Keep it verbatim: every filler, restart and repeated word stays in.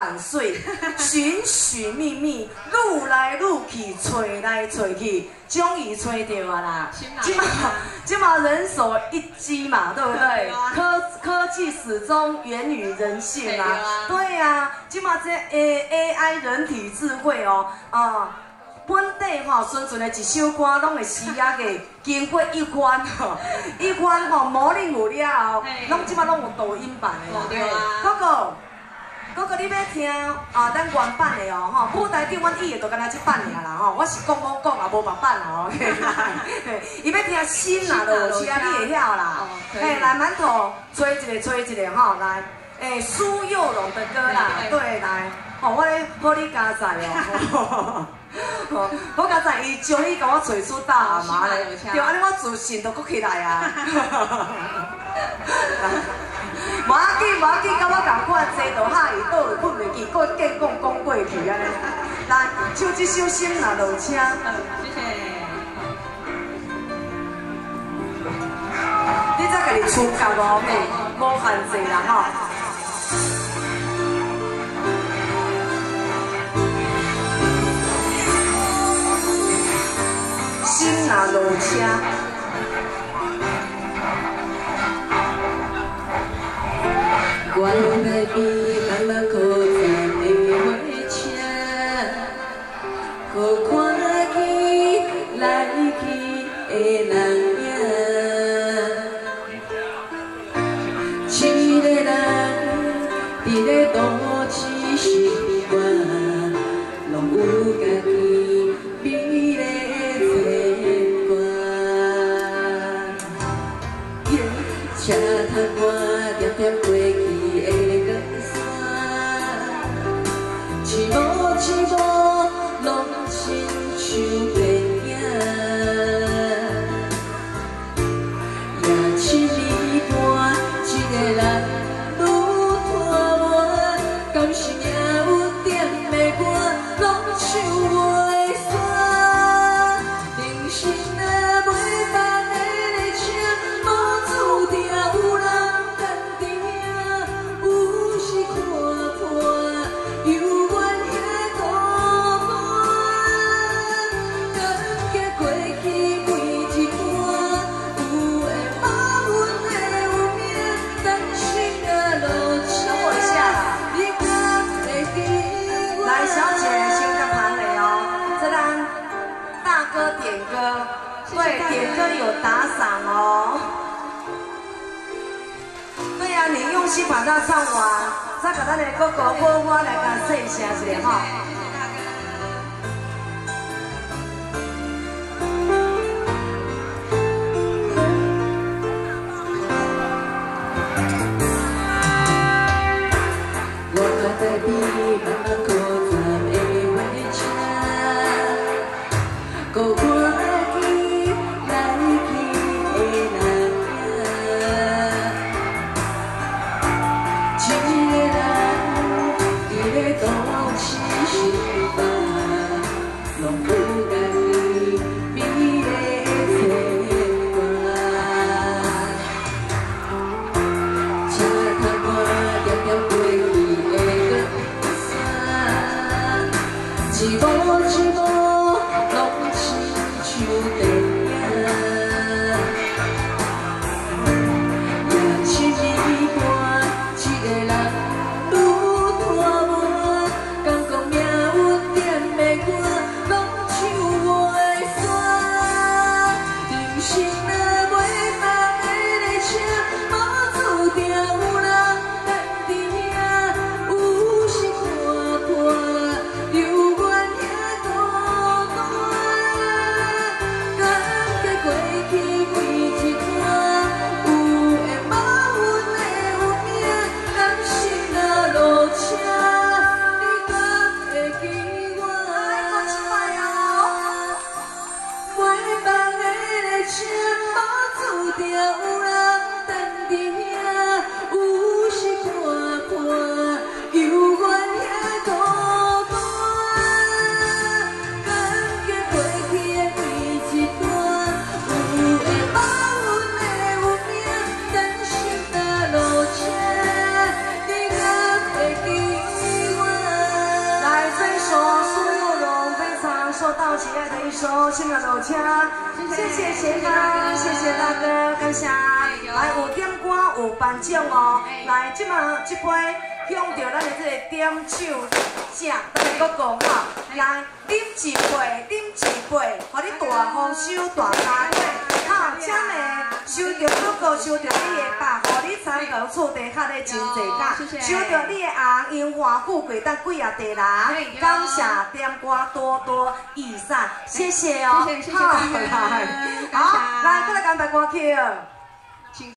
万岁！寻寻觅觅，愈来愈去，找来找去，终于找到啊啦！即嘛即嘛，人手一机嘛，对不对？科科技始终源于人性啊！对啊，即嘛这 A A I 人体智慧哦，啊，本地吼纯纯的一首歌，拢会死啊个，经过一关吼，一关吼模拟有了后，拢即嘛拢有抖音版的啦，对啊，哥哥。 哥哥，你要听啊？咱原版的哦，吼舞台顶阮演的就敢若即版尔啦吼。我是讲讲讲啊，无别版哦。伊要听新啦，就是啊，你会晓啦。嘿，来馒头，吹一个，吹一个吼，来。诶，苏有容的歌啦，对，来。哦，我咧好你加载哦。哦，好加载，伊终于甲我找出答案嘛咧。对，安尼我自信都搁起来啊。 无要紧，无要紧，甲我同款，坐到下伊倒去，睏袂记，搁见讲讲过去安尼。来，唱一首《心若落车》。谢谢。你再家己唱够无咩？无限制啦吼。心若落车。 我要比慢慢搁再一回车，搁看起来去的人影，一个人伫咧都市生活，拢有家己美丽牵挂。车窗我点点过去。 对，点歌有打赏哦。对呀、啊，你用心把它唱完，再把咱的哥哥播花来感谢一下，是的哈。我爱在你慢慢过站的回家， Yeah. 亲爱的一首新的老腔，谢谢贤哥，谢谢大哥，感谢。来有点歌有颁奖哦，来即马即批向着咱的这个点手奖，咱来个讲哈，来饮一杯，饮一杯，互你大丰收大佳节。好，请的收到祝福，收到你的爸，互你参考厝地下咧真济家，收到你的红，荣华富贵等几啊地人，感谢点歌多多益善，谢谢哦，好，来，再来干杯歌曲。